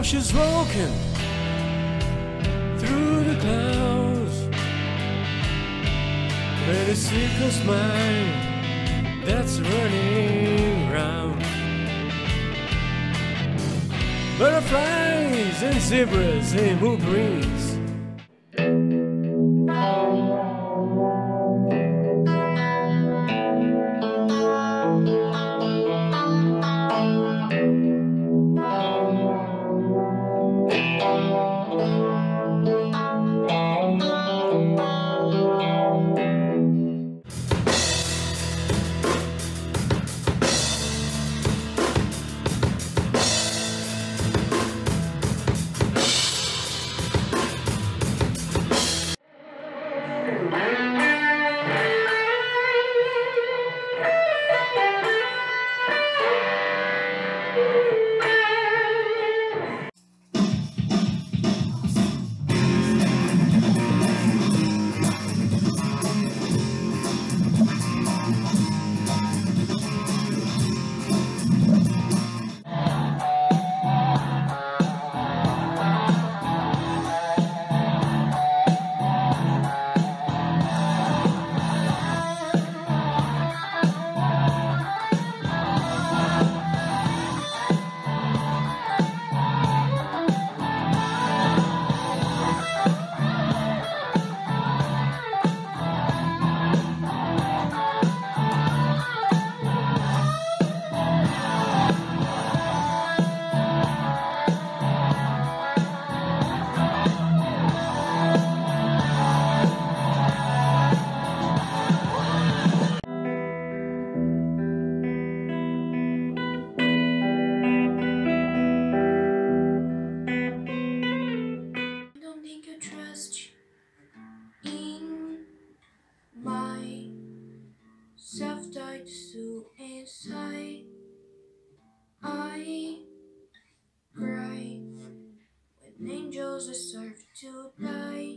Porsche's walking through the clouds. Let a sleepless mind that's running round. Butterflies and zebras in wolverines. Deserve to die.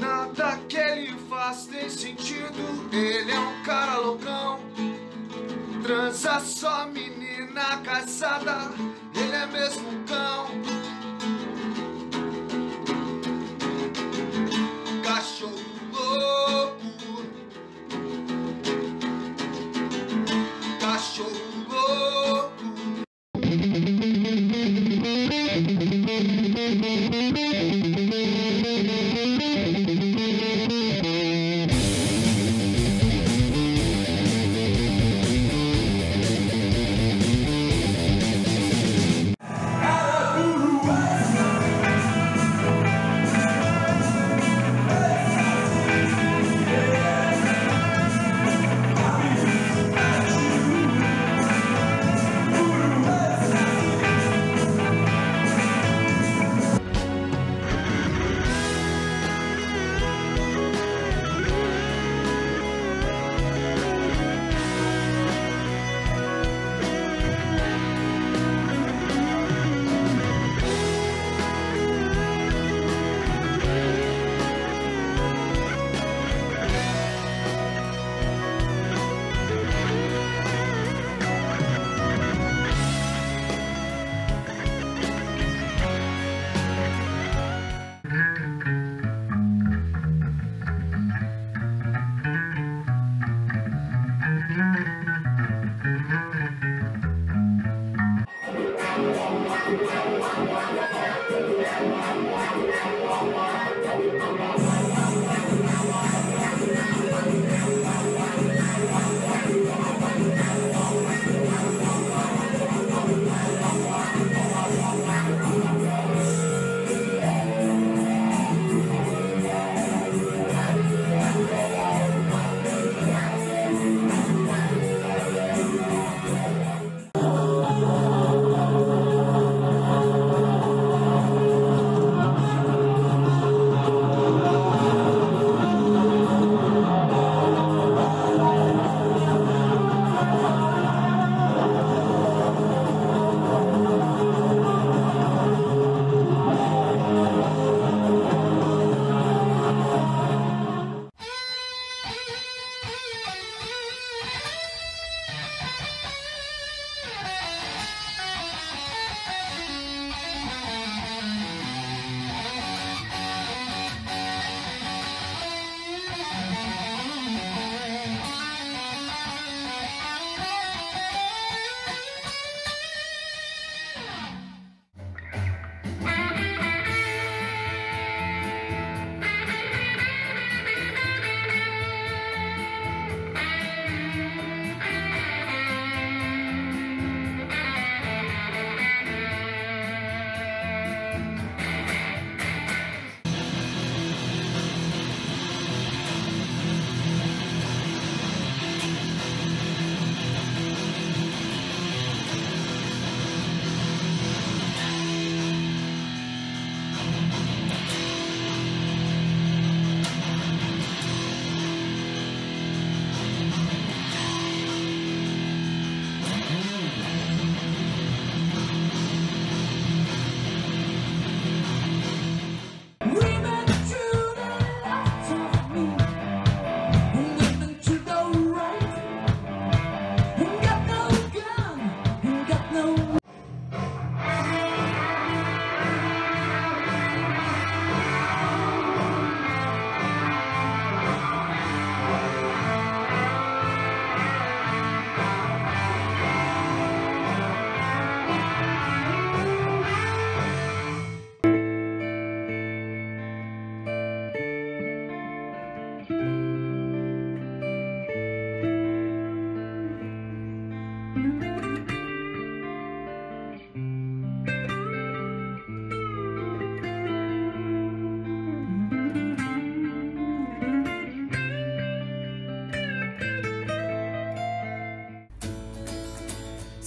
Nada que ele faz tem sentido, ele é um cara loucão. Transa só menina casada, ele é mesmo um cão. Cachorro louco, cachorro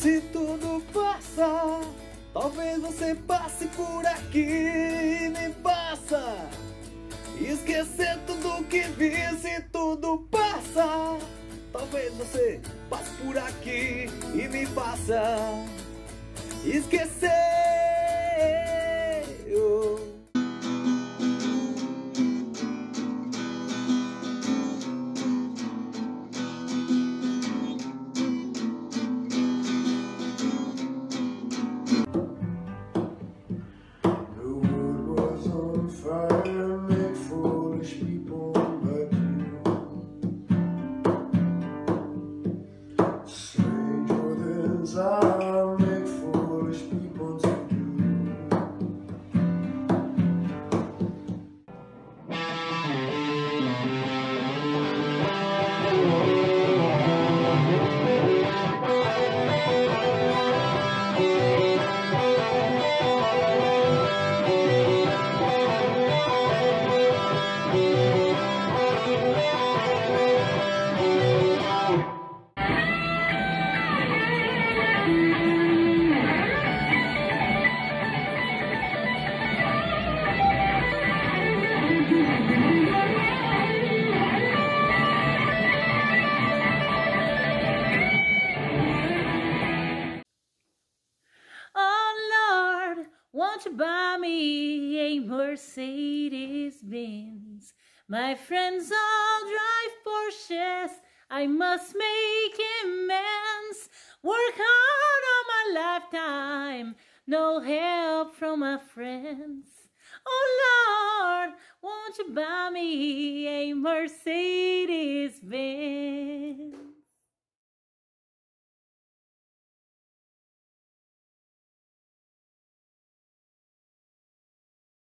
Se tudo passa, talvez você passe por aqui e me passa. Esquecer tudo que vi, se tudo passa, talvez você passe por aqui e me passa. Esquecer. I make foolish people to do. Won't you buy me a Mercedes-Benz? My friends all drive Porsches. I must make amends. Work hard all my lifetime. No help from my friends. Oh Lord, won't you buy me a Mercedes?